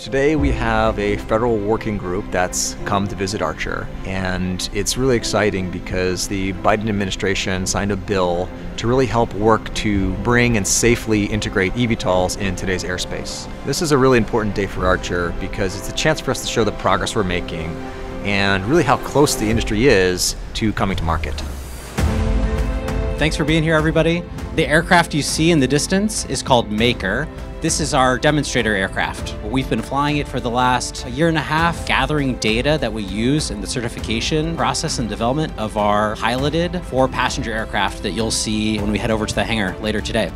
Today we have a federal working group that's come to visit Archer, and it's really exciting because the Biden administration signed a bill to really help work to bring and safely integrate eVTOLs in today's airspace. This is a really important day for Archer because it's a chance for us to show the progress we're making and really how close the industry is to coming to market. Thanks for being here, everybody. The aircraft you see in the distance is called Maker. This is our demonstrator aircraft. We've been flying it for the last year and a half, gathering data that we use in the certification process and development of our piloted 4-passenger aircraft that you'll see when we head over to the hangar later today.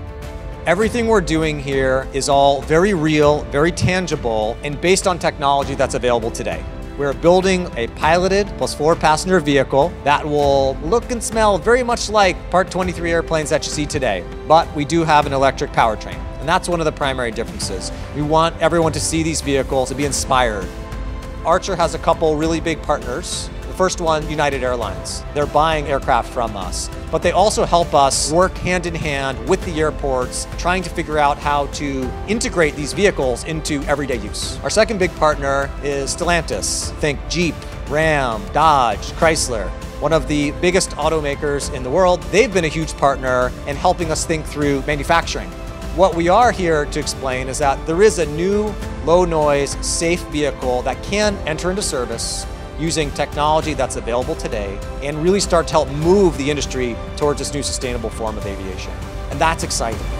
Everything we're doing here is all very real, very tangible, and based on technology that's available today. We're building a piloted plus 4-passenger vehicle that will look and smell very much like Part 23 airplanes that you see today, but we do have an electric powertrain, and that's one of the primary differences. We want everyone to see these vehicles and be inspired. Archer has a couple really big partners. The first one, United Airlines. They're buying aircraft from us, but they also help us work hand in hand with the airports, trying to figure out how to integrate these vehicles into everyday use. Our second big partner is Stellantis. Think Jeep, Ram, Dodge, Chrysler. One of the biggest automakers in the world. They've been a huge partner in helping us think through manufacturing. What we are here to explain is that there is a new, low-noise, safe vehicle that can enter into service using technology that's available today and really start to help move the industry towards this new sustainable form of aviation. And that's exciting.